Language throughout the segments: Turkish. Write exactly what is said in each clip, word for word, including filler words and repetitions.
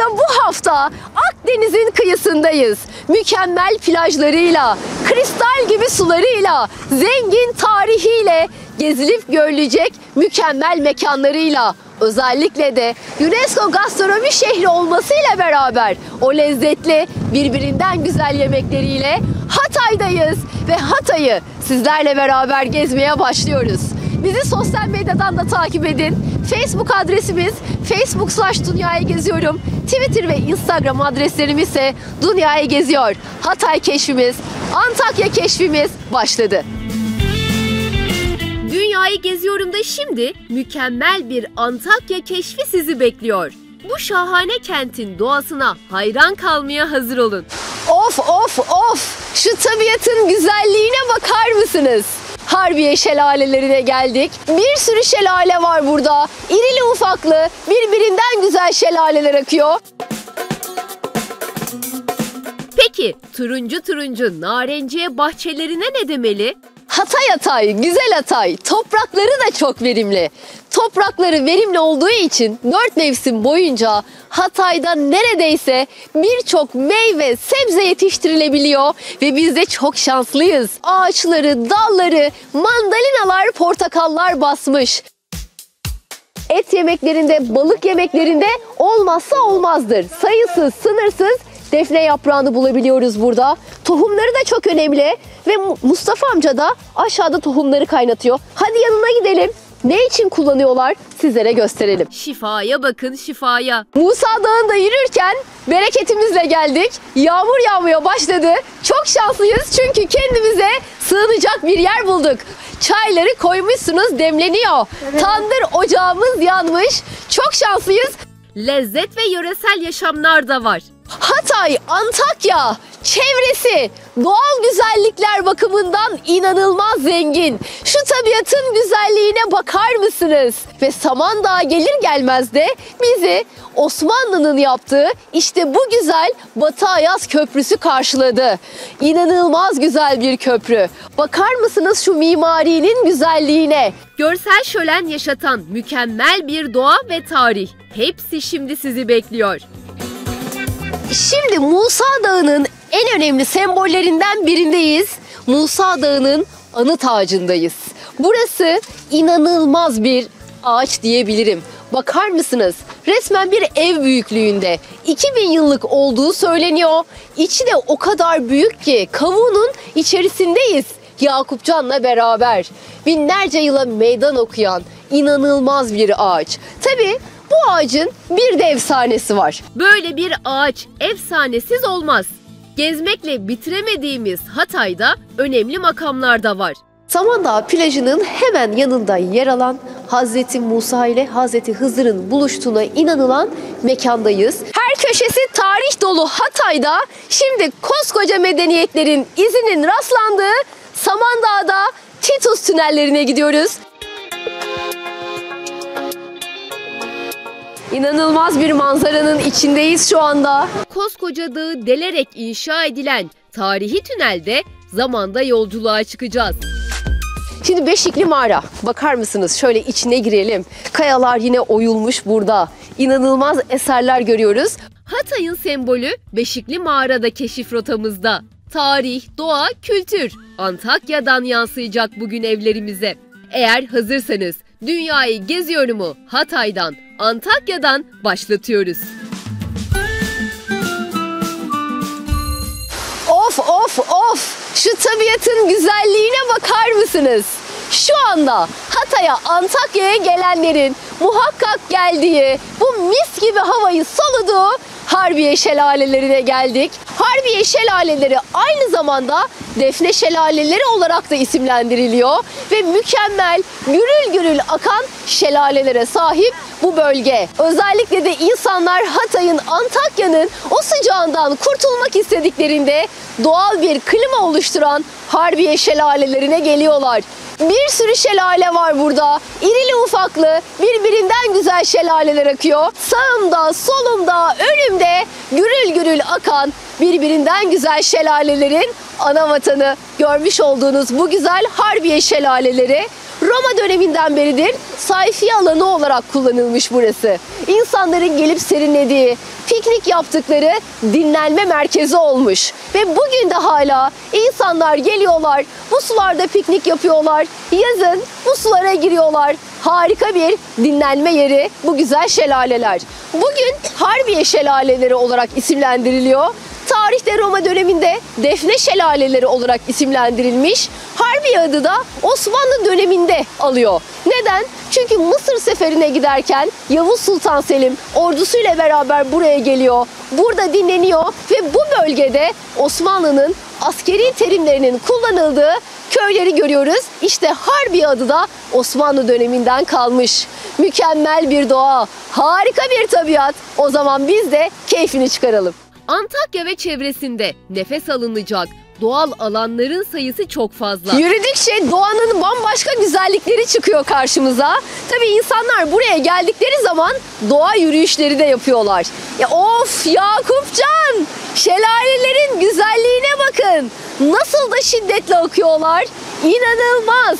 Aslında bu hafta Akdeniz'in kıyısındayız. Mükemmel plajlarıyla, kristal gibi sularıyla, zengin tarihiyle, gezilip görülecek mükemmel mekanlarıyla, özellikle de UNESCO gastronomi şehri olmasıyla beraber o lezzetli, birbirinden güzel yemekleriyle Hatay'dayız ve Hatay'ı sizlerle beraber gezmeye başlıyoruz. Bizi sosyal medyadan da takip edin. Facebook adresimiz Facebook slash Dünyayı Geziyorum. Twitter ve Instagram adreslerim ise Dünyayı Geziyor. Hatay keşfimiz, Antakya keşfimiz başladı. Dünyayı Geziyorum da şimdi mükemmel bir Antakya keşfi sizi bekliyor. Bu şahane kentin doğasına hayran kalmaya hazır olun. Of of of! Şu tabiatın güzelliğine bakar mısınız? Harbiye şelalelerine geldik. Bir sürü şelale var burada. İrili ufaklı, birbirinden güzel şelaleler akıyor. Peki turuncu turuncu narenciye bahçelerine ne demeli? Hatay Hatay, güzel Hatay. Toprakları da çok verimli. Toprakları verimli olduğu için dört mevsim boyunca Hatay'da neredeyse birçok meyve, sebze yetiştirilebiliyor ve biz de çok şanslıyız. Ağaçları, dalları, mandalinalar, portakallar basmış. Et yemeklerinde, balık yemeklerinde olmazsa olmazdır. Sayısız, sınırsız defne yaprağını bulabiliyoruz burada. Tohumları da çok önemli ve Mustafa amca da aşağıda tohumları kaynatıyor. Hadi yanına gidelim. Ne için kullanıyorlar sizlere gösterelim. Şifaya bakın, şifaya. Musa Dağı'nda yürürken bereketimizle geldik. Yağmur yağmaya başladı. Çok şanslıyız çünkü kendimize sığınacak bir yer bulduk. Çayları koymuşsunuz, demleniyor. Evet. Tandır ocağımız yanmış. Çok şanslıyız. Lezzet ve yöresel yaşamlar da var. Hatay, Antakya, çevresi doğal güzellikler bakımından inanılmaz zengin. Şu tabiatın güzelliğine bakar mısınız? Ve Samandağ'a gelir gelmez de bizi Osmanlı'nın yaptığı işte bu güzel Batı Ayaz Köprüsü karşıladı. İnanılmaz güzel bir köprü. Bakar mısınız şu mimarinin güzelliğine? Görsel şölen yaşatan mükemmel bir doğa ve tarih. Hepsi şimdi sizi bekliyor. Şimdi Musa Dağı'nın en önemli sembollerinden birindeyiz. Musa Dağı'nın anıt ağacındayız. Burası inanılmaz bir ağaç diyebilirim. Bakar mısınız? Resmen bir ev büyüklüğünde. iki bin yıllık olduğu söyleniyor. İçi de o kadar büyük ki kavuğunun içerisindeyiz. Yakupcan'la beraber binlerce yıla meydan okuyan inanılmaz bir ağaç. Tabii bu ağacın bir de efsanesi var. Böyle bir ağaç efsanesiz olmaz. Gezmekle bitiremediğimiz Hatay'da önemli makamlar da var. Samandağ plajının hemen yanında yer alan Hazreti Musa ile Hazreti Hızır'ın buluştuğuna inanılan mekandayız. Her köşesi tarih dolu Hatay'da şimdi koskoca medeniyetlerin izinin rastlandığı Samandağ'da Titus tünellerine gidiyoruz. İnanılmaz bir manzaranın içindeyiz şu anda. Koskoca dağı delerek inşa edilen tarihi tünelde zamanda yolculuğa çıkacağız. Şimdi Beşikli Mağara. Bakar mısınız? Şöyle içine girelim. Kayalar yine oyulmuş burada. İnanılmaz eserler görüyoruz. Hatay'ın sembolü Beşikli Mağara'da keşif rotamızda. Tarih, doğa, kültür Antakya'dan yansıyacak bugün evlerimize. Eğer hazırsanız Dünyayı Geziyorum'u Hatay'dan, Antakya'dan başlatıyoruz. Of of of! Şu tabiatın güzelliğine bakar mısınız? Şu anda Hatay'a, Antakya'ya gelenlerin muhakkak geldiği, bu mis gibi havayı soluduğu Harbiye şelalelerine geldik. Harbiye şelaleleri aynı zamanda Defne şelaleleri olarak da isimlendiriliyor ve mükemmel gürül gürül akan şelalelere sahip bu bölge. Özellikle de insanlar Hatay'ın, Antakya'nın o sıcağından kurtulmak istediklerinde doğal bir klima oluşturan Harbiye şelalelerine geliyorlar. Bir sürü şelale var burada. İrili ufaklı, birbirinden güzel şelaleler akıyor. Sağımda, solumda, önümde gürül gürül akan birbirinden güzel şelalelerin ana vatanı. Görmüş olduğunuz bu güzel Harbiye şelaleleri Roma döneminden beridir sayfiye alanı olarak kullanılmış burası. insanların gelip serinlediği, piknik yaptıkları dinlenme merkezi olmuş. Ve bugün de hala insanlar geliyorlar, bu sularda piknik yapıyorlar, yazın bu sulara giriyorlar. Harika bir dinlenme yeri bu güzel şelaleler. Bugün Harbiye Şelaleleri olarak isimlendiriliyor. Tarihte Roma döneminde Defne Şelaleleri olarak isimlendirilmiş. Harbiye adı da Osmanlı döneminde alıyor. Neden? Çünkü Mısır seferine giderken Yavuz Sultan Selim ordusuyla beraber buraya geliyor. Burada dinleniyor ve bu bölgede Osmanlı'nın askeri terimlerinin kullanıldığı köyleri görüyoruz. İşte Harbiye adı da Osmanlı döneminden kalmış. Mükemmel bir doğa, harika bir tabiat. O zaman biz de keyfini çıkaralım. Antakya ve çevresinde nefes alınacak doğal alanların sayısı çok fazla. Yürüdükçe doğanın bambaşka güzellikleri çıkıyor karşımıza. Tabii insanlar buraya geldikleri zaman doğa yürüyüşleri de yapıyorlar. Ya of Yakupcan! Şelalelerin güzelliğine bakın. Nasıl da şiddetle akıyorlar. İnanılmaz.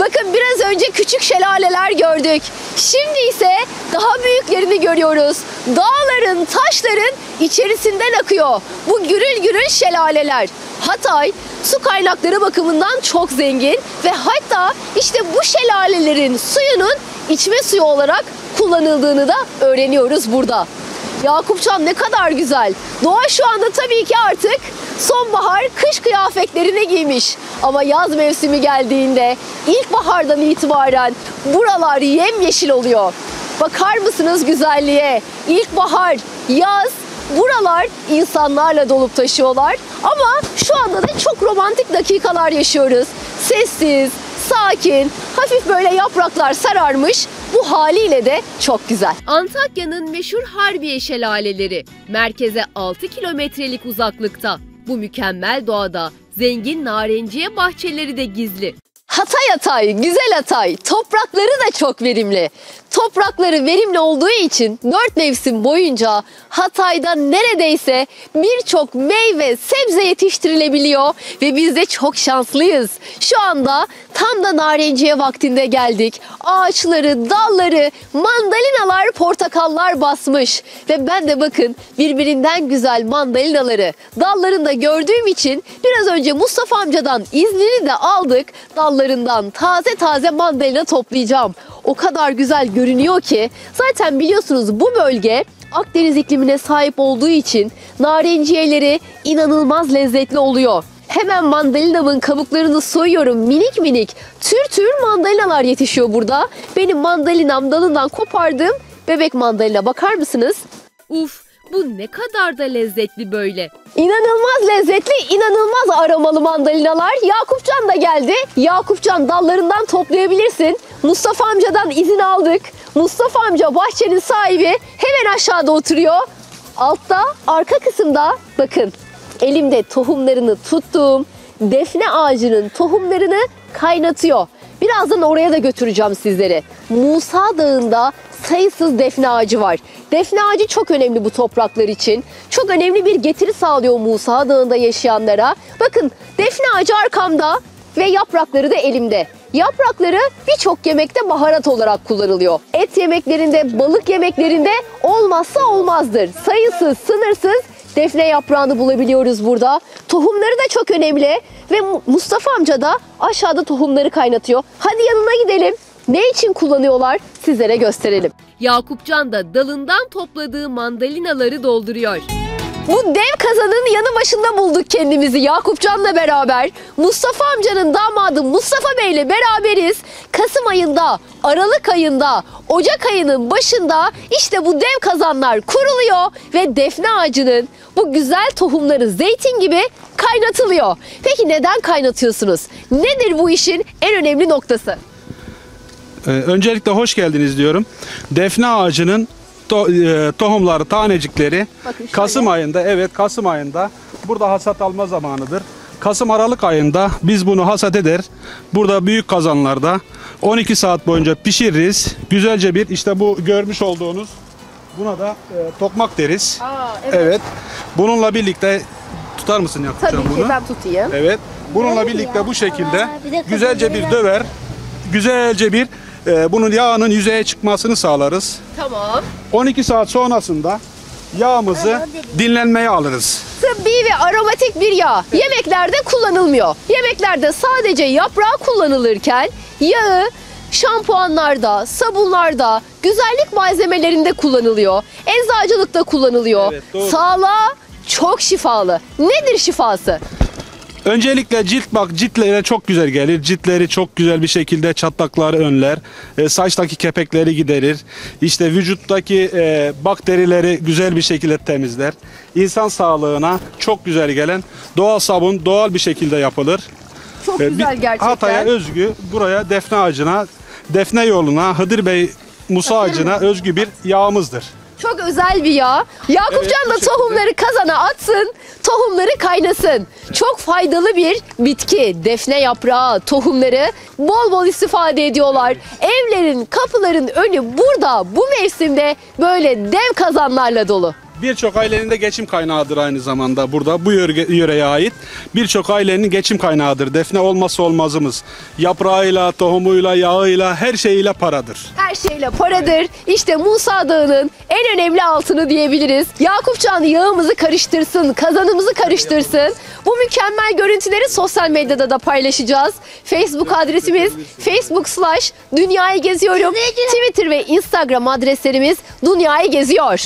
Bakın biraz önce küçük şelaleler gördük. Şimdi ise daha büyüklerini görüyoruz. Dağların, taşların içerisinden akıyor bu gürül gürül şelaleler. Hatay su kaynakları bakımından çok zengin ve hatta işte bu şelalelerin suyunun içme suyu olarak kullanıldığını da öğreniyoruz burada. Yakupcan ne kadar güzel. Doğa şu anda tabii ki artık sonbahar, kış kıyafetlerini giymiş. Ama yaz mevsimi geldiğinde ilkbahardan itibaren buralar yemyeşil oluyor. Bakar mısınız güzelliğe? İlkbahar, yaz, buralar insanlarla dolup taşıyorlar. Ama şu anda da çok romantik dakikalar yaşıyoruz. Sessiz, sakin, hafif böyle yapraklar sararmış. Bu haliyle de çok güzel. Antakya'nın meşhur Harbiye Şelaleleri merkeze altı kilometrelik uzaklıkta. Bu mükemmel doğada zengin narenciye bahçeleri de gizli. Hatay Hatay, güzel Hatay. Toprakları da çok verimli. Toprakları verimli olduğu için dört mevsim boyunca Hatay'da neredeyse birçok meyve, sebze yetiştirilebiliyor ve biz de çok şanslıyız. Şu anda tam da narenciye vaktinde geldik. Ağaçları, dalları, mandalinalar, portakallar basmış ve ben de bakın birbirinden güzel mandalinaları dallarında gördüğüm için biraz önce Mustafa amcadan iznini de aldık. Dallarından taze taze mandalina toplayacağım. O kadar güzel görünüyor ki zaten biliyorsunuz bu bölge Akdeniz iklimine sahip olduğu için narenciyeleri inanılmaz lezzetli oluyor. Hemen mandalinamın kabuklarını soyuyorum minik minik. Tür tür mandalinalar yetişiyor burada. Benim mandalinam dalından kopardığım bebek mandalina bakar mısınız? Uf bu ne kadar da lezzetli böyle. İnanılmaz lezzetli, inanılmaz aromalı mandalinalar. Yakupcan da geldi. Yakupcan dallarından toplayabilirsin. Mustafa amcadan izin aldık. Mustafa amca bahçenin sahibi hemen aşağıda oturuyor. Altta arka kısımda bakın elimde tohumlarını tuttuğum defne ağacının tohumlarını kaynatıyor. Birazdan oraya da götüreceğim sizleri. Musa Dağı'nda sayısız defne ağacı var. Defne ağacı çok önemli bu topraklar için. Çok önemli bir getiri sağlıyor Musa Dağı'nda yaşayanlara. Bakın defne ağacı arkamda ve yaprakları da elimde. Yaprakları birçok yemekte baharat olarak kullanılıyor. Et yemeklerinde, balık yemeklerinde olmazsa olmazdır. Sayısız, sınırsız defne yaprağını bulabiliyoruz burada. Tohumları da çok önemli ve Mustafa amca da aşağıda tohumları kaynatıyor. Hadi yanına gidelim. Ne için kullanıyorlar sizlere gösterelim. Yakupcan da dalından topladığı mandalinaları dolduruyor. Bu dev kazanın yanı başında bulduk kendimizi Yakupcan'la beraber. Mustafa amcanın damadı Mustafa Bey'le beraberiz. Kasım ayında, Aralık ayında, Ocak ayının başında işte bu dev kazanlar kuruluyor ve defne ağacının bu güzel tohumları zeytin gibi kaynatılıyor. Peki neden kaynatıyorsunuz? Nedir bu işin en önemli noktası? Ee, öncelikle hoş geldiniz diyorum. Defne ağacının tohumları, tanecikleri Kasım ayında, evet Kasım ayında burada hasat alma zamanıdır. Kasım Aralık ayında biz bunu hasat eder. Burada büyük kazanlarda on iki saat boyunca pişiririz. Güzelce bir işte bu görmüş olduğunuz buna da e, tokmak deriz. Aa, evet. Evet. Bununla birlikte tutar mısın Yakupcan bunu? Tabii ki ben tutayım. Evet. Bununla birlikte bu şekilde güzelce bir döver. Güzelce bir e, bunun yağının yüzeye çıkmasını sağlarız. Tamam. on iki saat sonrasında yağımızı dinlenmeye alırız. Tıbbi ve aromatik bir yağ. Evet. Yemeklerde kullanılmıyor. Yemeklerde sadece yaprağı kullanılırken yağı şampuanlarda, sabunlarda, güzellik malzemelerinde kullanılıyor. Eczacılıkta kullanılıyor. Evet, sağlığa çok şifalı. Nedir şifası? Öncelikle cilt bak ciltlere çok güzel gelir. Ciltleri çok güzel bir şekilde çatlakları önler. E, saçtaki kepekleri giderir. İşte vücuttaki e, bakterileri güzel bir şekilde temizler. İnsan sağlığına çok güzel gelen doğal sabun doğal bir şekilde yapılır. Çok güzel gerçekten. Hatay'a özgü buraya defne ağacına, defne yoluna, Hıdır Bey Musa ağacına özgü bir yağımızdır. Çok özel bir yağ. Yakupcan evet, da tohumları kazana atsın, tohumları kaynasın. Çok faydalı bir bitki. Defne yaprağı, tohumları bol bol istifade ediyorlar. Evlerin, kapıların önü burada bu mevsimde böyle dev kazanlarla dolu. Birçok ailenin de geçim kaynağıdır aynı zamanda burada. Bu yöreye ait birçok ailenin geçim kaynağıdır. Defne olmazsa olmazımız. Yaprağıyla, tohumuyla, yağıyla, her şeyiyle paradır. Her şeyle paradır. İşte Musa Dağı'nın en önemli altını diyebiliriz. Yakupcan yağımızı karıştırsın, kazanımızı karıştırsın. Bu mükemmel görüntüleri sosyal medyada da paylaşacağız. Facebook adresimiz Facebook slash Dünyayı Geziyorum. Twitter ve Instagram adreslerimiz Dünyayı Geziyor.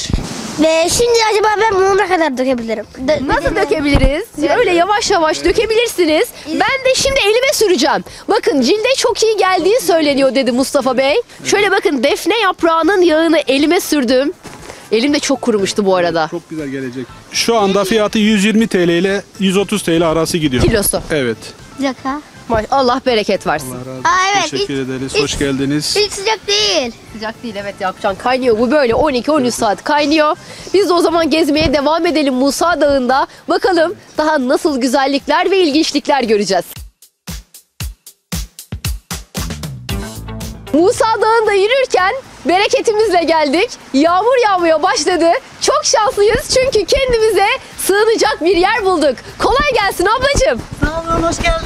Ve şimdi acaba ben bunu ne kadar dökebilirim? Dö Nasıl dökebiliriz? Yani öyle yavaş yavaş dökebilirsiniz. Ben de şimdi elime süreceğim. Bakın cilde çok iyi geldiği söyleniyor dedi Mustafa Bey. Şöyle bakın defne yaprağının yağını elime sürdüm. Elim de çok kurumuştu bu arada. Çok güzel gelecek. Şu anda fiyatı yüz yirmi TL ile yüz otuz TL arası gidiyor. Kilosu. Evet. Yaka. Allah bereket versin. Allah razı olsun. Aa, evet. Teşekkür hiç, ederiz. Hiç, Hoş geldiniz. Hiç sıcak değil. Sıcak değil evet Yakupcan kaynıyor. Bu böyle on iki on üç saat kaynıyor. Biz de o zaman gezmeye devam edelim Musa Dağı'nda. Bakalım daha nasıl güzellikler ve ilginçlikler göreceğiz. Musa Dağı'nda yürürken bereketimizle geldik. Yağmur yağmaya başladı. Çok şanslıyız çünkü kendimize sığınacak bir yer bulduk. Kolay gelsin ablacığım. Sağ olun, hoş geldiniz.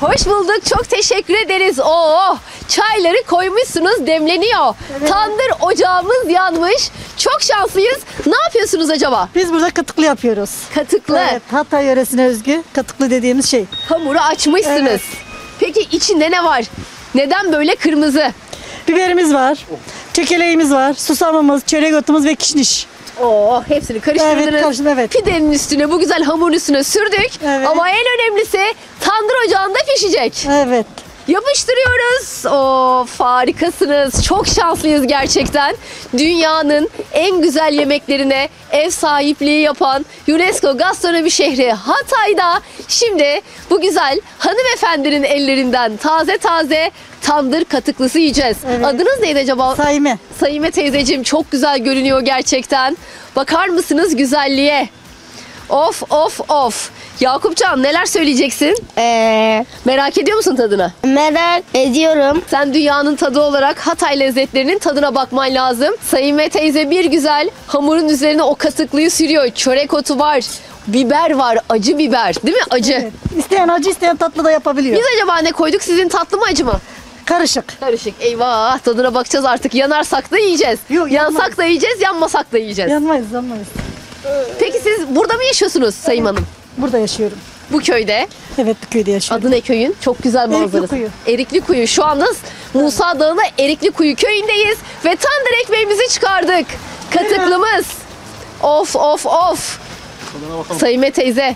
Hoş bulduk, çok teşekkür ederiz. Oo, çayları koymuşsunuz, demleniyor. Evet. Tandır ocağımız yanmış. Çok şanslıyız. Ne yapıyorsunuz acaba? Biz burada katıklı yapıyoruz. Katıklı? Evet, Hatay yöresine özgü katıklı dediğimiz şey. Hamuru açmışsınız. Evet. Peki içinde ne var? Neden böyle kırmızı? Biberimiz var, çekeleğimiz var, susamımız, çörek otumuz ve kişniş. Oo, hepsini karıştırdınız. Evet, karıştırdım, evet. Pidenin üstüne, bu güzel hamurun üstüne sürdük. Evet. Ama en önemlisi tandır ocağında pişecek. Evet. Yapıştırıyoruz. Of harikasınız. Çok şanslıyız gerçekten. Dünyanın en güzel yemeklerine ev sahipliği yapan UNESCO gastronomi şehri Hatay'da şimdi bu güzel hanımefendinin ellerinden taze taze tandır katıklısı yiyeceğiz. Evet. Adınız neydi acaba? Sayime. Sayime teyzeciğim çok güzel görünüyor gerçekten. Bakar mısınız güzelliğe? Of of of. Yakupcan neler söyleyeceksin? Ee, merak ediyor musun tadına? Merak ediyorum. Sen dünyanın tadı olarak Hatay lezzetlerinin tadına bakman lazım. Sayime teyze bir güzel hamurun üzerine o katıklıyı sürüyor. Çörek otu var, biber var, acı biber değil mi? Acı. Evet. İsteyen acı isteyen tatlı da yapabiliyor. Biz acaba ne koyduk? Sizin tatlı mı acı mı? Karışık. Karışık. Eyvah tadına bakacağız artık. Yanarsak da yiyeceğiz. Yok, yansak da yiyeceğiz, yanmasak da yiyeceğiz. Yanmayız, yanmayız. Peki siz burada mı yaşıyorsunuz Sayım Hanım? Burada yaşıyorum. Bu köyde? Evet bu köyde yaşıyorum. Adı ne köyün? Çok güzel manzarası. Erikli Kuyu. Erikli Kuyu. Şu anda Musa Dağı'nda Erikli Kuyu köyündeyiz ve tandır ekmeğimizi çıkardık. Katıklımız. Of of of. Sayime teyze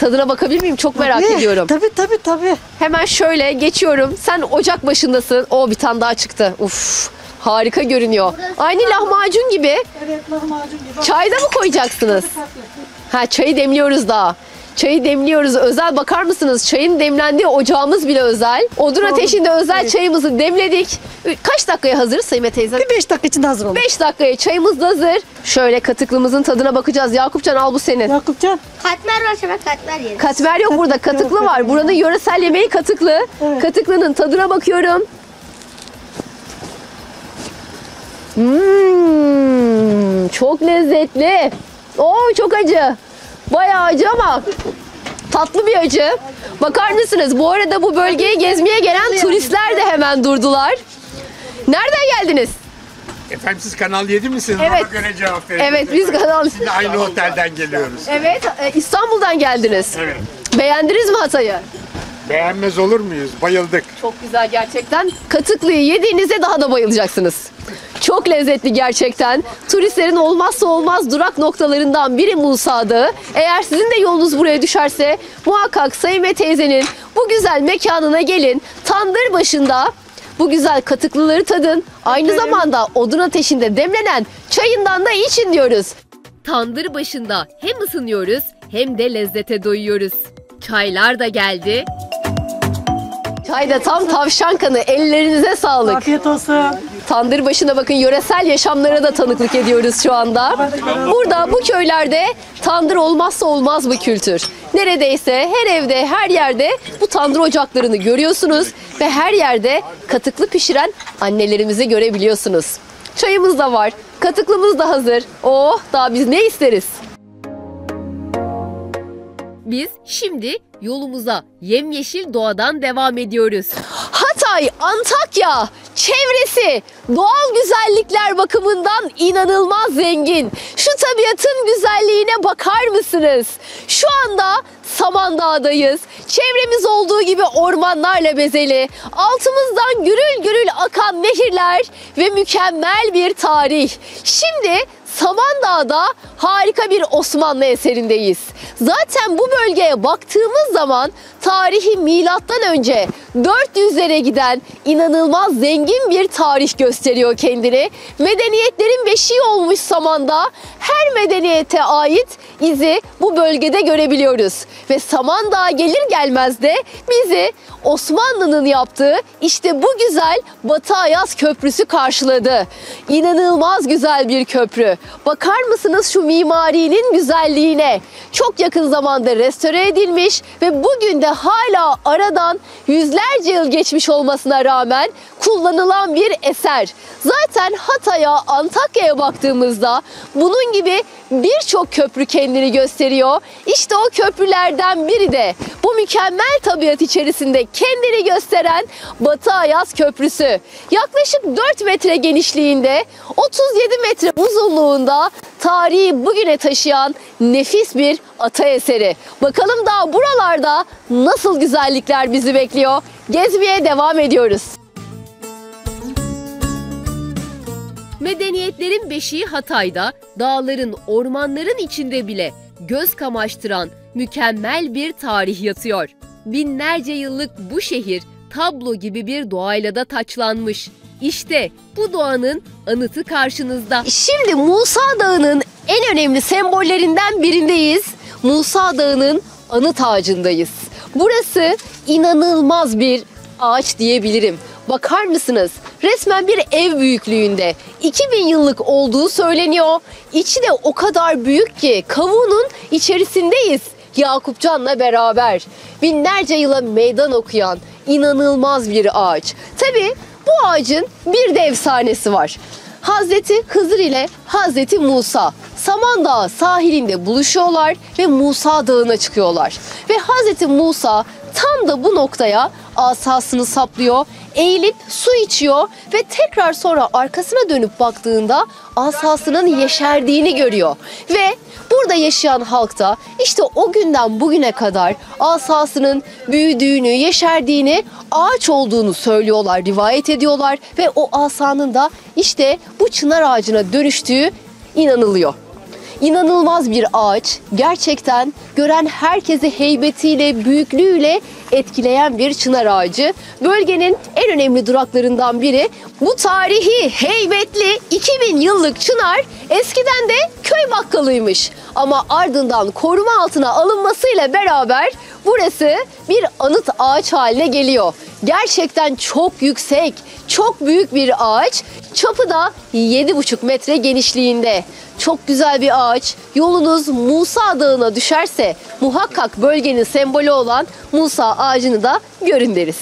tadına bakabilir miyim? Çok merak tabii, ediyorum. Tabii tabii tabii. Hemen şöyle geçiyorum. Sen ocak başındasın. Oo bir tane daha çıktı. Uf. Harika görünüyor. Burası aynı lahmacun gibi. Evet, lahmacun gibi. Çayda mı koyacaksınız? Ha, çayı demliyoruz daha. Çayı demliyoruz. Özel bakar mısınız? Çayın demlendiği ocağımız bile özel. Odun ateşinde özel evet. Çayımızı demledik. Kaç dakikaya hazır Sayime teyze? Bir beş dakika içinde hazır olur. Beş dakikaya çayımız da hazır. Şöyle katıklımızın tadına bakacağız. Yakupcan al bu senin. Yakupcan. Katmer var şöyle katmer yeriz. Katmer yok burada katıklı yok, var. Buranın yöresel yemeği katıklı. Evet. Katıklının tadına bakıyorum. Mmm, çok lezzetli. Oo çok acı. Bayağı acı ama tatlı bir acı. Bakar mısınız? Bu arada bu bölgeyi gezmeye gelen turistler de hemen durdular. Nereden geldiniz? Efendim siz Kanal yedi misiniz? Evet. Ona göre cevap verin. Evet biz Kanal yedi. Siz de aynı otelden geliyoruz. Evet, İstanbul'dan geldiniz. Evet. Beğendiniz mi Hatay'ı? Beğenmez olur muyuz? Bayıldık. Çok güzel gerçekten. Katıklı'yı yediğinizde daha da bayılacaksınız. Çok lezzetli gerçekten. Turistlerin olmazsa olmaz durak noktalarından biri Musa Dağı. Eğer sizin de yolunuz buraya düşerse muhakkak Sayime teyzenin bu güzel mekanına gelin. Tandır başında bu güzel katıklıları tadın. Aynı zamanda odun ateşinde demlenen çayından da için diyoruz. Tandır başında hem ısınıyoruz hem de lezzete doyuyoruz. Çaylar da geldi. Çay da tam tavşan kanı. Ellerinize sağlık. Afiyet olsun. Tandır başına bakın, yöresel yaşamlara da tanıklık ediyoruz şu anda. Burada bu köylerde tandır olmazsa olmaz bu kültür. Neredeyse her evde, her yerde bu tandır ocaklarını görüyorsunuz ve her yerde katıklı pişiren annelerimizi görebiliyorsunuz. Çayımız da var, katıklımız da hazır. Oh, daha biz ne isteriz? Biz şimdi yolumuza yemyeşil doğadan devam ediyoruz. Hatay, Antakya çevresi doğal güzellikler bakımından inanılmaz zengin. Şu tabiatın güzelliğine bakar mısınız? Şu anda Samandağ'dayız. Çevremiz olduğu gibi ormanlarla bezeli. Altımızdan gürül gürül akan nehirler ve mükemmel bir tarih. Şimdi Samandağ'da harika bir Osmanlı eserindeyiz. Zaten bu bölgeye baktığımız zaman tarihi milattan önce dört yüzlere giden inanılmaz zengin bir tarih gösteriyor kendini. Medeniyetlerin beşiği olmuş Samandağ, her medeniyete ait izi bu bölgede görebiliyoruz. Ve Samandağ'a gelir gelmez de bizi Osmanlı'nın yaptığı işte bu güzel Batı Ayaz Köprüsü karşıladı. İnanılmaz güzel bir köprü. Bakar mısınız şu mimarinin güzelliğine? Çok yakın zamanda restore edilmiş ve bugün de hala aradan yüzlerce yıl geçmiş olmasına rağmen kullanılan bir eser. Zaten Hatay'a, Antakya'ya baktığımızda bunun gibi birçok köprü kendini gösteriyor. İşte o köprülerden biri de bu mükemmel tabiat içerisinde kendini gösteren Batı Ayaz Köprüsü. Yaklaşık dört metre genişliğinde, otuz yedi metre uzunluğunda tarihi bugüne taşıyan nefis bir ata eseri. Bakalım daha buralarda nasıl güzellikler bizi bekliyor. Gezmeye devam ediyoruz. Medeniyetlerin beşiği Hatay'da, dağların, ormanların içinde bile göz kamaştıran mükemmel bir tarih yatıyor. Binlerce yıllık bu şehir tablo gibi bir doğayla da taçlanmış. İşte bu doğanın anıtı karşınızda. Şimdi Musa Dağı'nın en önemli sembollerinden birindeyiz. Musa Dağı'nın anıt ağacındayız. Burası inanılmaz bir ağaç diyebilirim. Bakar mısınız? Resmen bir ev büyüklüğünde. iki bin yıllık olduğu söyleniyor. İçi de o kadar büyük ki kavuğunun içerisindeyiz Yakupcan'la beraber. Binlerce yıla meydan okuyan inanılmaz bir ağaç. Tabii bu ağacın bir de efsanesi var. Hazreti Hızır ile Hazreti Musa Samandağ sahilinde buluşuyorlar ve Musa Dağı'na çıkıyorlar. Ve Hazreti Musa tam da bu noktaya asasını saplıyor, eğilip su içiyor ve tekrar sonra arkasına dönüp baktığında asasının yeşerdiğini görüyor. Ve burada yaşayan halk da işte o günden bugüne kadar asasının büyüdüğünü, yeşerdiğini, ağaç olduğunu söylüyorlar, rivayet ediyorlar ve o asanın da işte bu çınar ağacına dönüştüğü inanılıyor. İnanılmaz bir ağaç, gerçekten gören herkesi heybetiyle, büyüklüğüyle etkileyen bir çınar ağacı. Bölgenin en önemli duraklarından biri. Bu tarihi heybetli iki bin yıllık çınar eskiden de köy bakkalıymış. Ama ardından koruma altına alınmasıyla beraber burası bir anıt ağaç haline geliyor. Gerçekten çok yüksek, çok büyük bir ağaç. Çapı da yedi buçuk metre genişliğinde. Çok güzel bir ağaç. Yolunuz Musa Dağı'na düşerse muhakkak bölgenin sembolü olan Musa ağacını da görün deriz.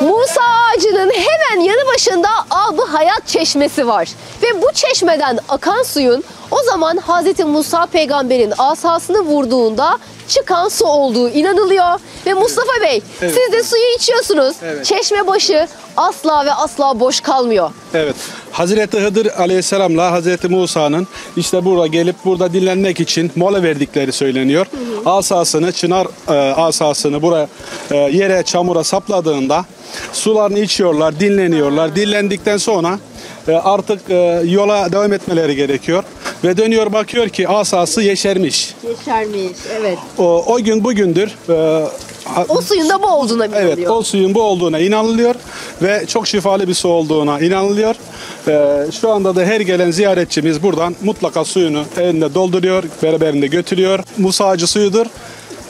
Musa ağacının hemen yanı başında Ab-ı Hayat çeşmesi var. Ve bu çeşmeden akan suyun o zaman Hazreti Musa peygamberin asasını vurduğunda çıkan su olduğu inanılıyor. Ve Mustafa Bey, evet, siz de suyu içiyorsunuz. Evet. Çeşmebaşı asla ve asla boş kalmıyor. Evet. Hazreti Hıdır Aleyhisselam'la Hazreti Musa'nın işte burada gelip burada dinlenmek için mola verdikleri söyleniyor. Hı hı. Asasını, çınar e, asasını buraya e, yere, çamura sapladığında sularını içiyorlar, dinleniyorlar. Dinlendikten sonra e, artık e, yola devam etmeleri gerekiyor. Ve dönüyor, bakıyor ki asası yeşermiş. Yeşermiş, evet. O, o gün bugündür. E, O suyun da bu olduğuna inanılıyor. Evet, o suyun bu olduğuna inanılıyor ve çok şifalı bir su olduğuna inanılıyor. Ee, şu anda da her gelen ziyaretçimiz buradan mutlaka suyunu elinde dolduruyor, beraberinde götürüyor. Musa ağacı suyudur.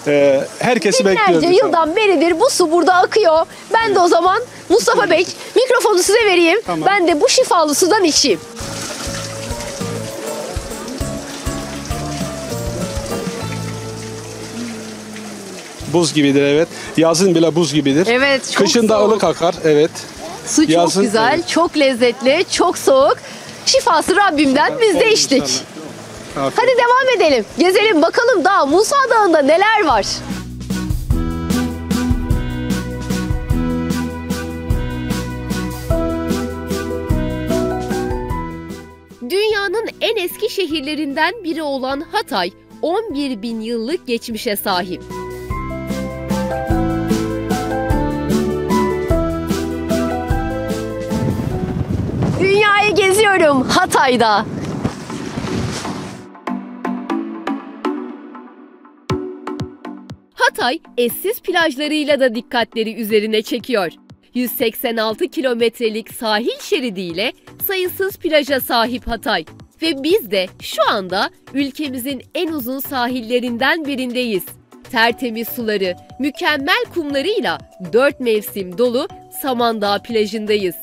Ee, herkesi Binlerce bekliyoruz. Binlerce yıldan sana. beridir bu su burada akıyor. Ben evet. de o zaman Mustafa Bey, mikrofonu size vereyim. Tamam. Ben de bu şifalı sudan içeyim. Buz gibidir, evet. Yazın bile buz gibidir. Evet, çok Kışın soğuk. da ılık akar, evet. Su çok Yazın, güzel, evet. çok lezzetli, çok soğuk. Şifası Rabbimden Şifa, biz de içtik. Hadi devam edelim. Gezelim bakalım daha Musa Dağı'nda neler var. Dünyanın en eski şehirlerinden biri olan Hatay, on bir bin yıllık geçmişe sahip. Dünyayı geziyorum Hatay'da. Hatay, eşsiz plajlarıyla da dikkatleri üzerine çekiyor. yüz seksen altı kilometrelik sahil şeridiyle sayısız plaja sahip Hatay. Ve biz de şu anda ülkemizin en uzun sahillerinden birindeyiz. Tertemiz suları, mükemmel kumlarıyla dört mevsim dolu Samandağ plajındayız.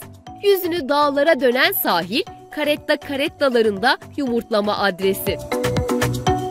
Yüzünü dağlara dönen sahil, karetta karettalarında yumurtlama adresi.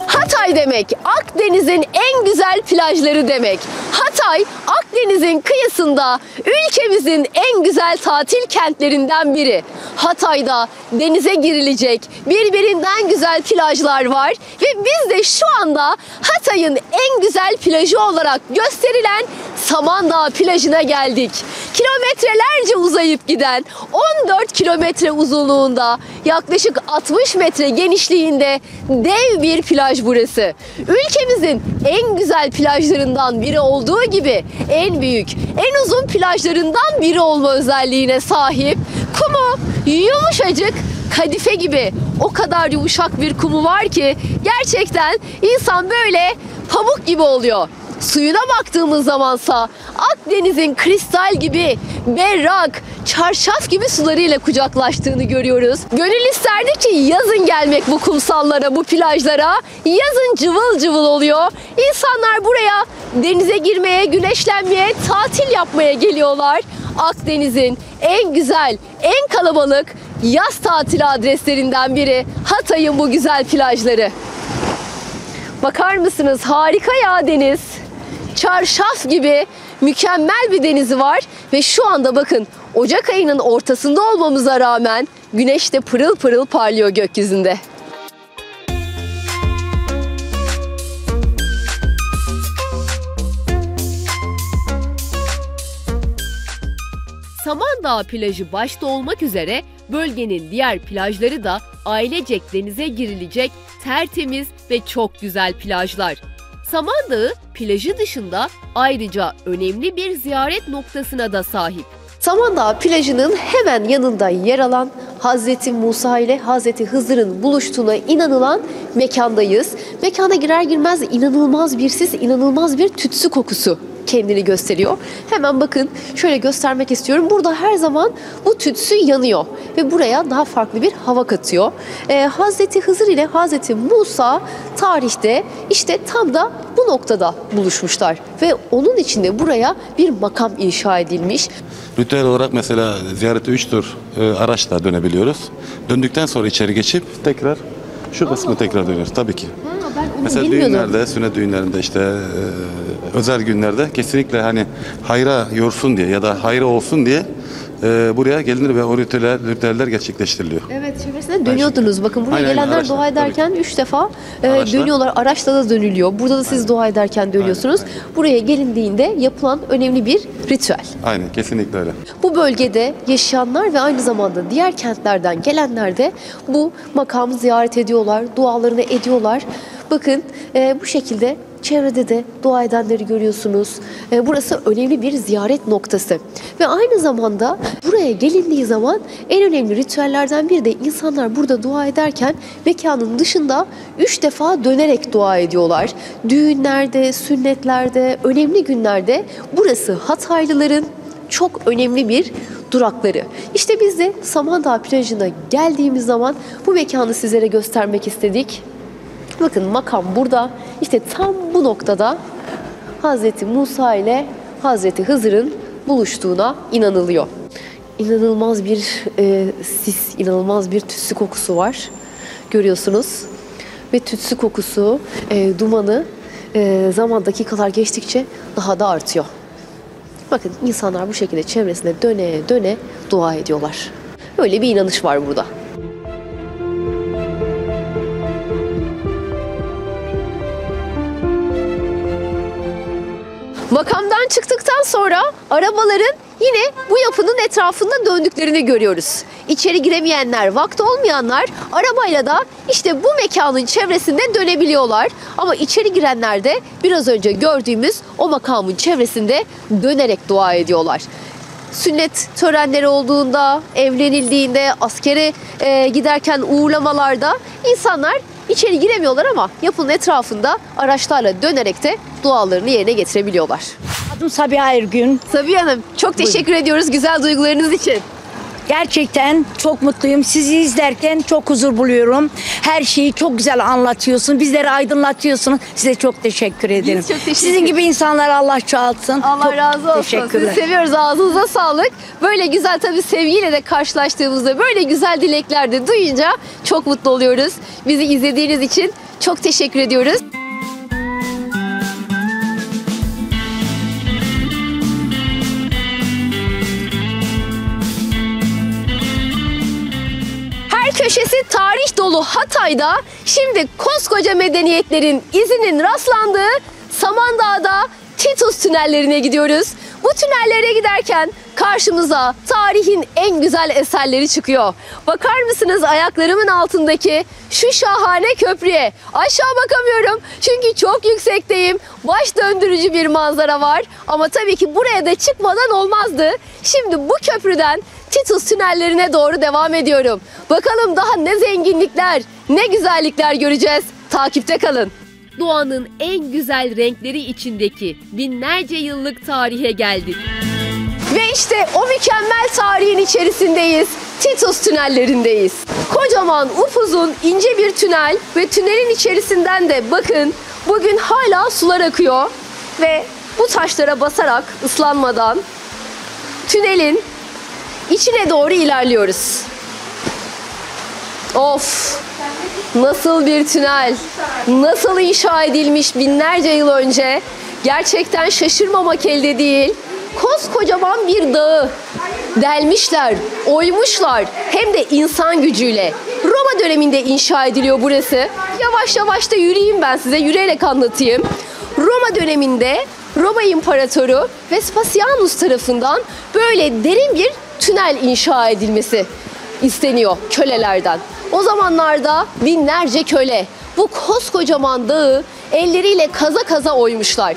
Hatay demek, Akdeniz'in en güzel plajları demek. Hatay, Akdeniz'in kıyısında ülkemizin en güzel tatil kentlerinden biri. Hatay'da denize girilecek birbirinden güzel plajlar var ve biz de şu anda Hatay'ın en güzel plajı olarak gösterilen Samandağ plajına geldik. Kilometrelerce uzayıp giden on dört kilometre uzunluğunda yaklaşık altmış metre genişliğinde dev bir plaj burası. Ülkemizin en güzel plajlarından biri olduğu gibi en büyük, en uzun plajlarından biri olma özelliğine sahip. Kumu yumuşacık, kadife gibi, o kadar yumuşak bir kumu var ki gerçekten insan böyle pamuk gibi oluyor. Suyuna baktığımız zamansa Akdeniz'in kristal gibi, berrak, çarşaf gibi sularıyla kucaklaştığını görüyoruz. Gönül isterdi ki yazın gelmek bu kumsallara, bu plajlara. Yazın cıvıl cıvıl oluyor. İnsanlar buraya denize girmeye, güneşlenmeye, tatil yapmaya geliyorlar. Akdeniz'in en güzel, en kalabalık yaz tatili adreslerinden biri Hatay'ın bu güzel plajları. Bakar mısınız? Harika ya deniz. Çarşaf gibi mükemmel bir denizi var ve şu anda bakın Ocak ayının ortasında olmamıza rağmen güneş de pırıl pırıl parlıyor gökyüzünde. Samandağ plajı başta olmak üzere bölgenin diğer plajları da ailecek denize girilecek tertemiz ve çok güzel plajlar. Samandağ plajı dışında ayrıca önemli bir ziyaret noktasına da sahip. Samandağ plajının hemen yanında yer alan Hazreti Musa ile Hazreti Hızır'ın buluştuğuna inanılan mekandayız. Mekana girer girmez inanılmaz bir sis, inanılmaz bir tütsü kokusu kendini gösteriyor. Hemen bakın şöyle göstermek istiyorum. Burada her zaman bu tütsü yanıyor ve buraya daha farklı bir hava katıyor. Ee, Hazreti Hızır ile Hazreti Musa tarihte işte tam da bu noktada buluşmuşlar ve onun için de buraya bir makam inşa edilmiş. Ritüel olarak mesela ziyarete üç tur e, araçla dönebiliyoruz. Döndükten sonra içeri geçip tekrar şu kısmı tekrar dönüyoruz tabii ki. Ha, ben onu mesela bilmiyordum. Düğünlerde, sünnet düğünlerinde işte e, özel günlerde kesinlikle hani hayra yorsun diye ya da hayra olsun diye e, buraya gelinir ve o ritüeller, ritüeller gerçekleştiriliyor. Evet, çevresine dönüyordunuz. Aynen. Bakın buraya aynen, gelenler aynen, dua ederken üç defa e, dönüyorlar. Araçla da dönülüyor. Burada da siz aynen. dua ederken dönüyorsunuz. Aynen, aynen. Buraya gelindiğinde yapılan önemli bir ritüel. Aynen, kesinlikle öyle. Bu bölgede yaşayanlar ve aynı zamanda diğer kentlerden gelenler de bu makamı ziyaret ediyorlar, dualarını ediyorlar. Bakın e, bu şekilde çevrede de dua edenleri görüyorsunuz. E, burası önemli bir ziyaret noktası. Ve aynı zamanda buraya gelindiği zaman en önemli ritüellerden biri de insanlar burada dua ederken mekanın dışında üç defa dönerek dua ediyorlar. Düğünlerde, sünnetlerde, önemli günlerde burası Hataylıların çok önemli bir durakları. İşte biz de Samandağ plajına geldiğimiz zaman bu mekanı sizlere göstermek istedik. Bakın makam burada. İşte tam bu noktada Hazreti Musa ile Hazreti Hızır'ın buluştuğuna inanılıyor. İnanılmaz bir e, sis, inanılmaz bir tütsü kokusu var. Görüyorsunuz. Ve tütsü kokusu, e, dumanı e, zaman dakikalar geçtikçe daha da artıyor. Bakın insanlar bu şekilde çevresine döne döne dua ediyorlar. Öyle bir inanış var burada. Makamdan çıktıktan sonra arabaların yine bu yapının etrafında döndüklerini görüyoruz. İçeri giremeyenler, vakti olmayanlar arabayla da işte bu mekanın çevresinde dönebiliyorlar. Ama içeri girenler de biraz önce gördüğümüz o makamın çevresinde dönerek dua ediyorlar. Sünnet törenleri olduğunda, evlenildiğinde, askere e, giderken uğurlamalarda insanlar İçeri giremiyorlar ama yapının etrafında araçlarla dönerek de dualarını yerine getirebiliyorlar. Adım Sabiha Ergün. Sabiha Hanım, çok teşekkür Buyurun. ediyoruz güzel duygularınız için. Gerçekten çok mutluyum. Sizi izlerken çok huzur buluyorum. Her şeyi çok güzel anlatıyorsun. Bizleri aydınlatıyorsunuz. Size çok teşekkür ederim. Biz çok teşekkür Sizin gibi insanlara Allah çoğaltsın. Allah çok razı olsun. Sizi seviyoruz. Ağzınıza sağlık. Böyle güzel tabii sevgiyle de karşılaştığımızda böyle güzel dilekler de duyunca çok mutlu oluyoruz. Bizi izlediğiniz için çok teşekkür ediyoruz. Köşesi tarih dolu Hatay'da şimdi koskoca medeniyetlerin izinin rastlandığı Samandağ'da Titus tünellerine gidiyoruz. Bu tünellere giderken karşımıza tarihin en güzel eserleri çıkıyor. Bakar mısınız ayaklarımın altındaki şu şahane köprüye? Aşağı bakamıyorum çünkü çok yüksekteyim. Baş döndürücü bir manzara var ama tabii ki buraya da çıkmadan olmazdı. Şimdi bu köprüden Titus tünellerine doğru devam ediyorum. Bakalım daha ne zenginlikler, ne güzellikler göreceğiz. Takipte kalın. Doğanın en güzel renkleri içindeki binlerce yıllık tarihe geldik. Ve işte o mükemmel tarihin içerisindeyiz. Titus tünellerindeyiz. Kocaman, upuzun, ince bir tünel ve tünelin içerisinden de bakın bugün hala sular akıyor ve bu taşlara basarak ıslanmadan tünelin İçine doğru ilerliyoruz. Of! Nasıl bir tünel! Nasıl inşa edilmiş binlerce yıl önce? Gerçekten şaşırmamak elde değil. Koskocaman bir dağı delmişler, oymuşlar. Hem de insan gücüyle. Roma döneminde inşa ediliyor burası. Yavaş yavaş da yürüyeyim ben size, yürüyerek anlatayım. Roma döneminde Roma İmparatoru Vespasianus tarafından böyle derin bir tünel inşa edilmesi isteniyor kölelerden. O zamanlarda binlerce köle bu koskocaman dağı elleriyle kaza kaza oymuşlar.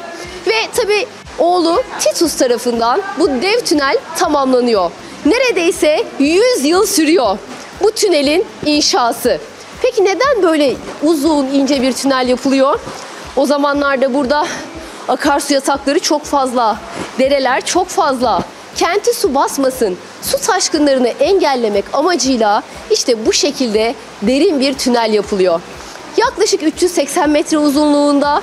Ve tabii oğlu Titus tarafından bu dev tünel tamamlanıyor. Neredeyse yüz yıl sürüyor bu tünelin inşası. Peki neden böyle uzun ince bir tünel yapılıyor? O zamanlarda burada akarsu yatakları çok fazla, dereler çok fazla. Kenti su basmasın, su taşkınlarını engellemek amacıyla işte bu şekilde derin bir tünel yapılıyor. Yaklaşık üç yüz seksen metre uzunluğunda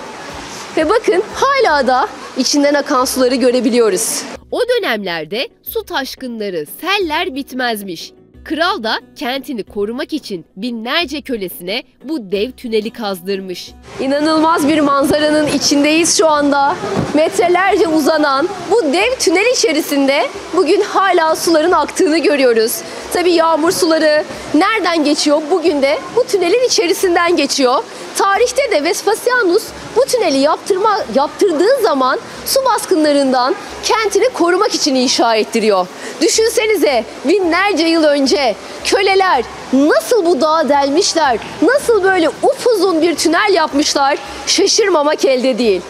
ve bakın hala da içinden akan suları görebiliyoruz. O dönemlerde su taşkınları, seller bitmezmiş. Kral da kentini korumak için binlerce kölesine bu dev tüneli kazdırmış. İnanılmaz bir manzaranın içindeyiz şu anda. Metrelerce uzanan bu dev tünel içerisinde bugün hala suların aktığını görüyoruz. Tabii yağmur suları nereden geçiyor? Bugün de bu tünelin içerisinden geçiyor. Tarihte de Vespasianus bu tüneli yaptırma, yaptırdığı zaman su baskınlarından kentini korumak için inşa ettiriyor. Düşünsenize binlerce yıl önce köleler nasıl bu dağa delmişler, nasıl böyle upuzun bir tünel yapmışlar, şaşırmamak elde değil.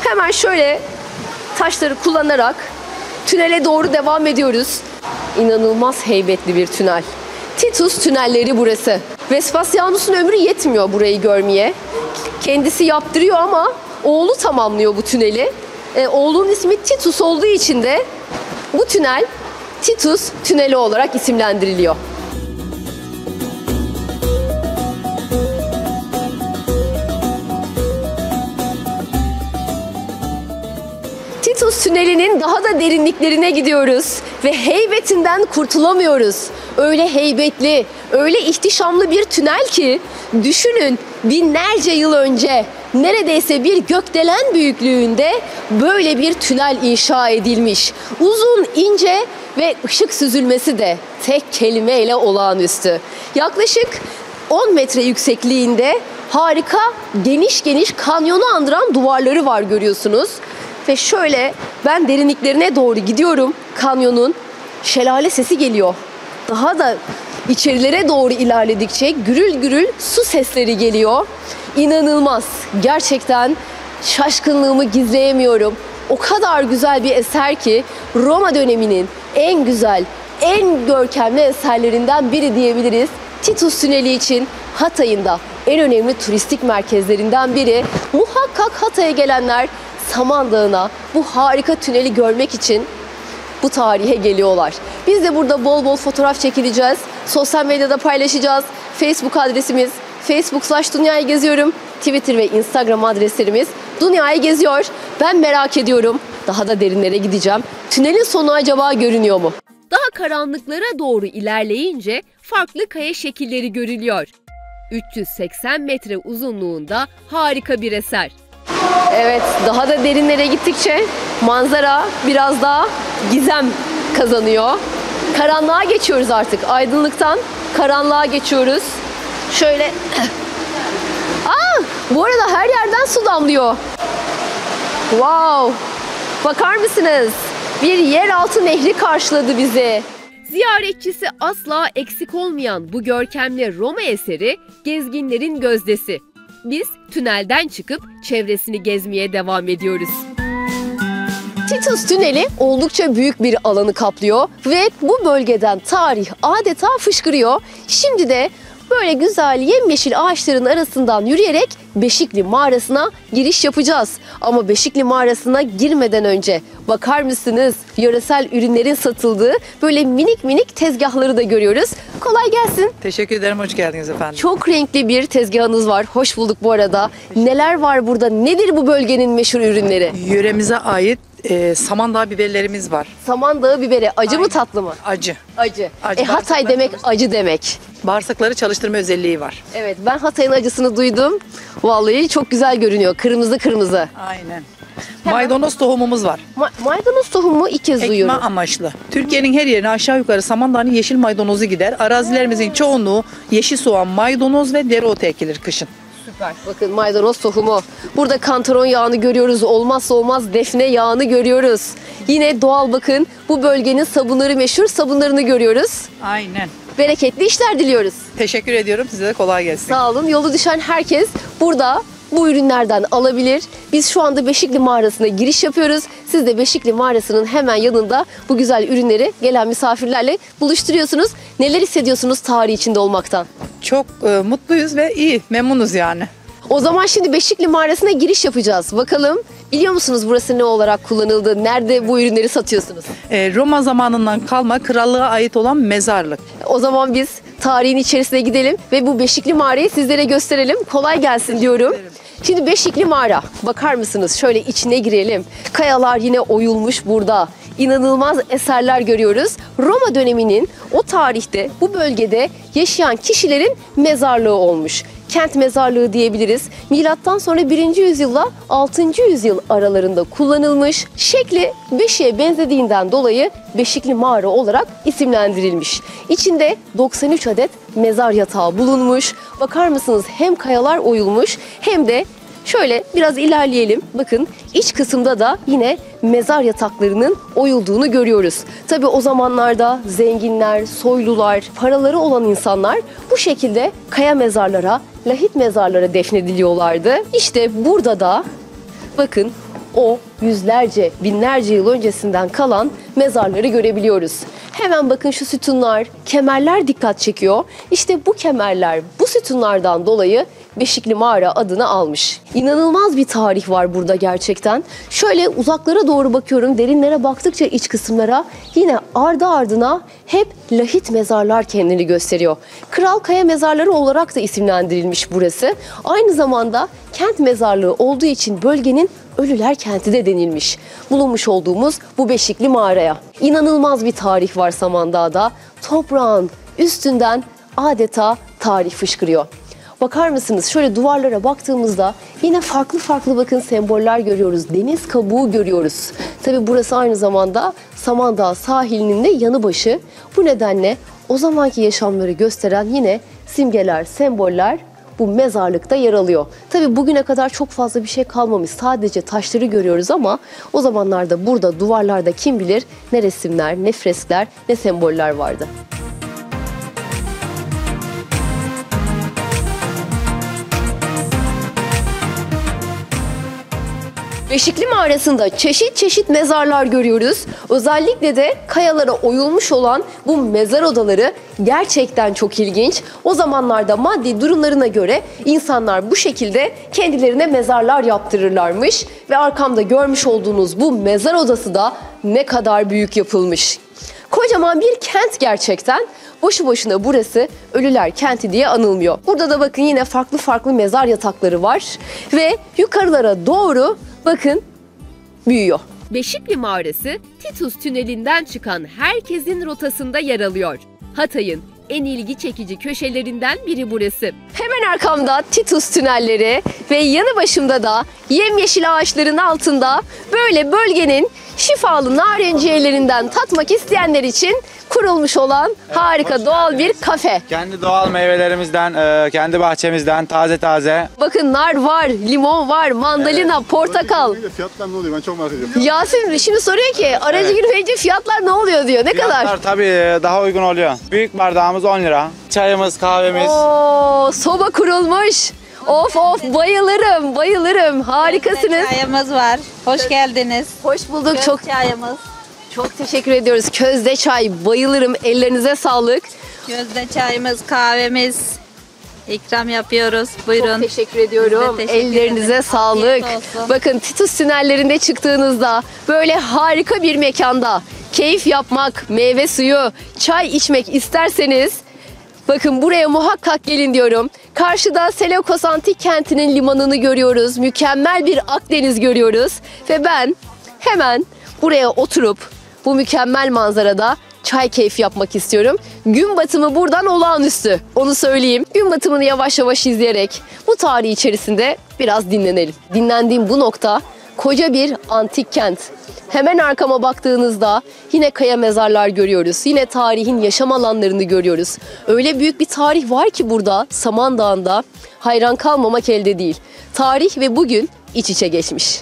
Hemen şöyle taşları kullanarak tünele doğru devam ediyoruz. İnanılmaz heybetli bir tünel. Titus tünelleri burası. Vespasianus'un ömrü yetmiyor burayı görmeye. Kendisi yaptırıyor ama oğlu tamamlıyor bu tüneli. E, oğlunun ismi Titus olduğu için de bu tünel Titus tüneli olarak isimlendiriliyor. Titus tünelinin daha da derinliklerine gidiyoruz ve heybetinden kurtulamıyoruz. Öyle heybetli, öyle ihtişamlı bir tünel ki düşünün binlerce yıl önce neredeyse bir gökdelen büyüklüğünde böyle bir tünel inşa edilmiş. Uzun, ince ve ışık süzülmesi de tek kelimeyle olağanüstü. Yaklaşık on metre yüksekliğinde harika geniş geniş kanyonu andıran duvarları var görüyorsunuz. Ve şöyle ben derinliklerine doğru gidiyorum kanyonun, şelale sesi geliyor. Daha da içerilere doğru ilerledikçe gürül gürül su sesleri geliyor. İnanılmaz. Gerçekten şaşkınlığımı gizleyemiyorum. O kadar güzel bir eser ki Roma döneminin en güzel, en görkemli eserlerinden biri diyebiliriz. Titus Tüneli için Hatay'ın da en önemli turistik merkezlerinden biri. Muhakkak Hatay'a gelenler Samandağ'ına bu harika tüneli görmek için bu tarihe geliyorlar. Biz de burada bol bol fotoğraf çekileceğiz. Sosyal medyada paylaşacağız. Facebook adresimiz Facebook slash Dünyayı Geziyorum. Twitter ve Instagram adreslerimiz Dünyayı Geziyor. Ben merak ediyorum. Daha da derinlere gideceğim. Tünelin sonu acaba görünüyor mu? Daha karanlıklara doğru ilerleyince farklı kaya şekilleri görülüyor. üç yüz seksen metre uzunluğunda harika bir eser. Evet, daha da derinlere gittikçe manzara biraz daha gizem kazanıyor. Karanlığa geçiyoruz artık. Aydınlıktan karanlığa geçiyoruz. Şöyle... Aa, bu arada her yerden su damlıyor. Wow! Bakar mısınız? Bir yeraltı nehri karşıladı bizi. Ziyaretçisi asla eksik olmayan bu görkemli Roma eseri gezginlerin gözdesi. Biz tünelden çıkıp çevresini gezmeye devam ediyoruz. Titus Tüneli oldukça büyük bir alanı kaplıyor ve bu bölgeden tarih adeta fışkırıyor. Şimdi de böyle güzel yemyeşil ağaçların arasından yürüyerek Beşikli Mağarası'na giriş yapacağız. Ama Beşikli Mağarası'na girmeden önce bakar mısınız? Yöresel ürünlerin satıldığı böyle minik minik tezgahları da görüyoruz. Kolay gelsin. Teşekkür ederim. Hoş geldiniz efendim. Çok renkli bir tezgahınız var. Hoş bulduk bu arada. Neler var burada? Nedir bu bölgenin meşhur ürünleri? Yöremize ait E, Samandağ biberlerimiz var. Samandağ biberi acı Aynen. mı tatlı mı? Acı. Acı. acı. E, Hatay demek acı demek. Bağırsakları çalıştırma özelliği var. Evet, ben Hatay'ın acısını duydum. Vallahi çok güzel görünüyor. Kırmızı kırmızı. Aynen. Hemen. Maydanoz tohumumuz var. Ma maydanoz tohumu ilk kez Ekme duyuyorum. Ekme amaçlı. Türkiye'nin her yerine aşağı yukarı Samandağ'ın yeşil maydanozu gider. Arazilerimizin hmm. çoğunluğu yeşil soğan, maydanoz ve dereotu ekilir kışın. Süper. Bakın maydanoz tohumu. Burada kantaron yağını görüyoruz. Olmazsa olmaz defne yağını görüyoruz. Yine doğal bakın bu bölgenin sabunları meşhur sabunlarını görüyoruz. Aynen. Bereketli işler diliyoruz. Teşekkür ediyorum. Size de kolay gelsin. Sağ olun. Yolu düşen herkes burada bu ürünlerden alabilir. Biz şu anda Beşikli Mağarası'na giriş yapıyoruz. Siz de Beşikli Mağarası'nın hemen yanında bu güzel ürünleri gelen misafirlerle buluşturuyorsunuz. Neler hissediyorsunuz tarih içinde olmaktan? Çok e, mutluyuz ve iyi, memnunuz yani. O zaman şimdi Beşikli Mağarası'na giriş yapacağız. Bakalım biliyor musunuz burası ne olarak kullanıldı? Nerede bu ürünleri satıyorsunuz? E, Roma zamanından kalma krallığa ait olan mezarlık. O zaman biz tarihin içerisine gidelim ve bu Beşikli Mağarayı sizlere gösterelim. Kolay gelsin diyorum. Şimdi Beşikli Mağara. Bakar mısınız? Şöyle içine girelim. Kayalar yine oyulmuş burada. inanılmaz eserler görüyoruz. Roma döneminin o tarihte bu bölgede yaşayan kişilerin mezarlığı olmuş. Kent mezarlığı diyebiliriz. Milattan sonra birinci yüzyılla altıncı yüzyıl aralarında kullanılmış. Şekli beşiğe benzediğinden dolayı Beşikli Mağara olarak isimlendirilmiş. İçinde doksan üç adet mezar yatağı bulunmuş. Bakar mısınız, hem kayalar oyulmuş hem de şöyle biraz ilerleyelim. Bakın, iç kısımda da yine mezar yataklarının oyulduğunu görüyoruz. Tabii o zamanlarda zenginler, soylular, paraları olan insanlar bu şekilde kaya mezarlara, lahit mezarlara defnediliyorlardı. İşte burada da bakın o yüzlerce, binlerce yıl öncesinden kalan mezarları görebiliyoruz. Hemen bakın şu sütunlar, kemerler dikkat çekiyor. İşte bu kemerler bu sütunlardan dolayı Beşikli Mağara adını almış. İnanılmaz bir tarih var burada gerçekten. Şöyle uzaklara doğru bakıyorum, derinlere baktıkça iç kısımlara yine ardı ardına hep lahit mezarlar kendini gösteriyor. Kral Kaya Mezarları olarak da isimlendirilmiş burası. Aynı zamanda kent mezarlığı olduğu için bölgenin Ölüler Kenti de denilmiş. Bulunmuş olduğumuz bu Beşikli Mağara'ya. İnanılmaz bir tarih var Samandağ'da. Toprağın üstünden adeta tarih fışkırıyor. Bakar mısınız? Şöyle duvarlara baktığımızda yine farklı farklı bakın semboller görüyoruz. Deniz kabuğu görüyoruz. Tabii burası aynı zamanda Samandağ sahilinin de yanı başı. Bu nedenle o zamanki yaşamları gösteren yine simgeler, semboller bu mezarlıkta yer alıyor. Tabii bugüne kadar çok fazla bir şey kalmamış. Sadece taşları görüyoruz ama o zamanlarda burada duvarlarda kim bilir ne resimler, ne freskler, ne semboller vardı. Beşikli Mağarası'nda çeşit çeşit mezarlar görüyoruz. Özellikle de kayalara oyulmuş olan bu mezar odaları gerçekten çok ilginç. O zamanlarda maddi durumlarına göre insanlar bu şekilde kendilerine mezarlar yaptırırlarmış. Ve arkamda görmüş olduğunuz bu mezar odası da ne kadar büyük yapılmış. Kocaman bir kent gerçekten. Boşu boşuna burası Ölüler Kenti diye anılmıyor. Burada da bakın yine farklı farklı mezar yatakları var. Ve yukarılara doğru bakın büyüyor. Beşikli Mağarası Titus Tüneli'nden çıkan herkesin rotasında yer alıyor. Hatay'ın en ilgi çekici köşelerinden biri burası. Hemen arkamda Titus tünelleri ve yanı başımda da yemyeşil ağaçların altında böyle bölgenin şifalı narenciyelerinden tatmak isteyenler için kurulmuş olan evet, harika doğal bir kafe. Kendi doğal meyvelerimizden, kendi bahçemizden taze taze. Bakın nar var, limon var, mandalina, evet. Portakal. Fiyatlar ne oluyor? Ben çok merak ediyorum. Yasin şimdi soruyor ki aracı evet. Girmeyince fiyatlar ne oluyor diyor. Ne fiyatlar kadar? Fiyatlar tabii daha uygun oluyor. Büyük bardağımız on lira. Çayımız, kahvemiz. Oo, soba kurulmuş. Of of, bayılırım bayılırım, harikasınız. Çayımız var, hoş geldiniz. Hoş bulduk. Köz çok çayımız. Çok teşekkür ediyoruz. Közde çay bayılırım, ellerinize sağlık. Közde çayımız, kahvemiz. İkram yapıyoruz. Buyurun. Çok teşekkür ediyorum. Teşekkür Ellerinize ederim. Sağlık. Bakın Titus tünellerinde çıktığınızda böyle harika bir mekanda keyif yapmak, meyve suyu, çay içmek isterseniz bakın buraya muhakkak gelin diyorum. Karşıda Seleukos Antik Kenti'nin limanını görüyoruz. Mükemmel bir Akdeniz görüyoruz. Ve ben hemen buraya oturup bu mükemmel manzarada çay keyfi yapmak istiyorum. Gün batımı buradan olağanüstü. Onu söyleyeyim. Gün batımını yavaş yavaş izleyerek bu tarih içerisinde biraz dinlenelim. Dinlendiğim bu nokta koca bir antik kent. Hemen arkama baktığınızda yine kaya mezarlar görüyoruz. Yine tarihin yaşam alanlarını görüyoruz. Öyle büyük bir tarih var ki burada Samandağ'da hayran kalmamak elde değil. Tarih ve bugün iç içe geçmiş.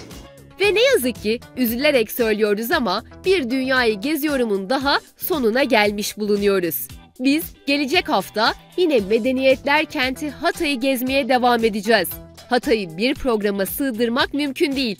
Ve ne yazık ki üzülerek söylüyoruz ama bir dünyayı geziyorumun daha sonuna gelmiş bulunuyoruz. Biz gelecek hafta yine Medeniyetler Kenti Hatay'ı gezmeye devam edeceğiz. Hatay'ı bir programa sığdırmak mümkün değil.